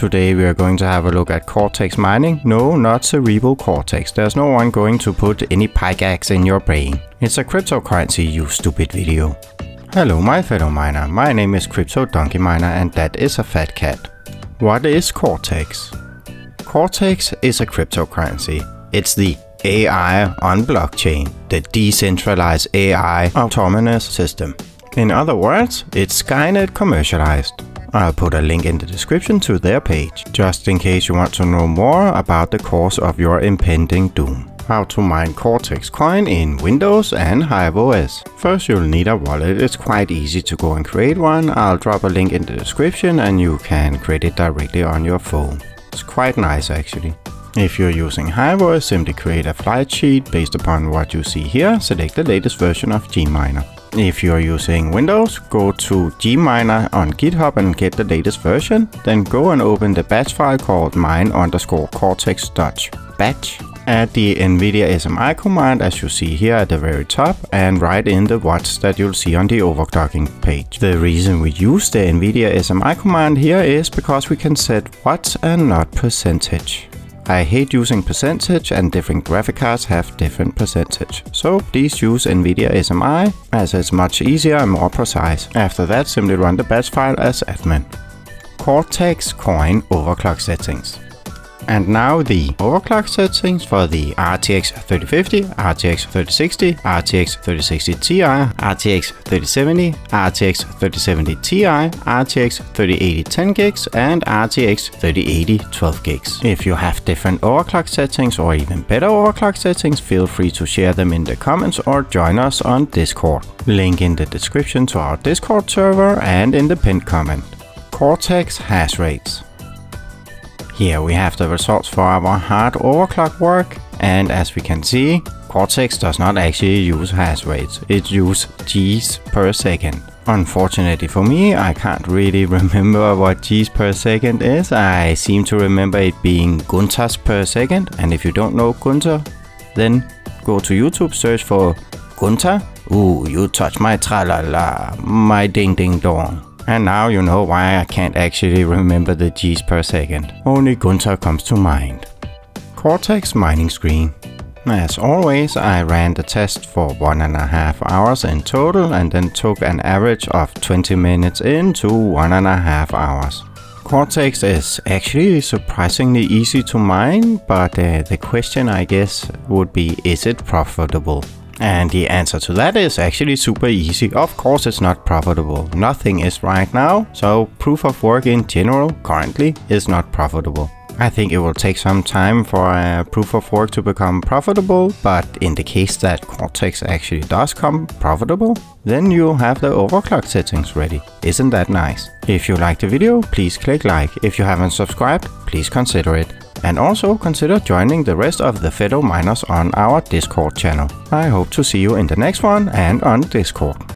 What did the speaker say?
today we are going to have a look at Cortex mining. No, not cerebral cortex. There's no one going to put any pickaxe in your brain. It's a cryptocurrency, you stupid video. Hello my fellow miner, my name is Crypto Donkey Miner and that is a fat cat. What is Cortex? Cortex is a cryptocurrency. It's the AI on blockchain, the decentralized AI autonomous system. In other words, it's Skynet commercialized. I'll put a link in the description to their page, just in case you want to know more about the cause of your impending doom. How to mine Cortex coin in Windows and Hive OS. First you'll need a wallet, it's quite easy to go and create one. I'll drop a link in the description and you can create it directly on your phone. It's quite nice actually. If you're using Hive OS, simply create a flight sheet based upon what you see here, select the latest version of Gminer. If you're using Windows, go to Gminer on GitHub and get the latest version, then go and open the batch file called mine_cortex.batch. Add the NVIDIA SMI command as you see here at the very top and write in the watts that you'll see on the overclocking page. The reason we use the NVIDIA SMI command here is because we can set watts and not percentage. I hate using percentage and different graphic cards have different percentage, so please use NVIDIA SMI as it's much easier and more precise. After that simply run the batch file as admin. Cortex coin overclock settings. And now the overclock settings for the RTX 3050, RTX 3060, RTX 3060 Ti, RTX 3070, RTX 3070 Ti, RTX 3080 10GB and RTX 3080 12GB. If you have different overclock settings or even better overclock settings, feel free to share them in the comments or join us on Discord. Link in the description to our Discord server and in the pinned comment. Cortex hash rates. Here we have the results for our hard overclock work, and as we can see, Cortex does not actually use hash rates, it uses Gs per second. Unfortunately for me, I can't really remember what Gs per second is. I seem to remember it being Gunther's per second, and if you don't know Gunther, then go to YouTube, search for Gunther. Ooh, you touch my tralala, my ding ding dong. And now you know why I can't actually remember the Gs per second. Only Gunther comes to mind. Cortex mining screen. As always, I ran the test for 1.5 hours in total and then took an average of 20 minutes into 1.5 hours. Cortex is actually surprisingly easy to mine, but the question I guess would be, is it profitable? And the answer to that is actually super easy. Of course it's not profitable. Nothing is right now, so proof of work in general currently is not profitable. I think it will take some time for a proof of work to become profitable, but in the case that Cortex actually does come profitable, then you'll have the overclock settings ready. Isn't that nice? If you liked the video, please click like. If you haven't subscribed, please consider it. And also consider joining the rest of the fellow miners on our Discord channel. I hope to see you in the next one and on Discord.